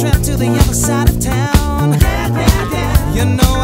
Trip to the other side of town. You know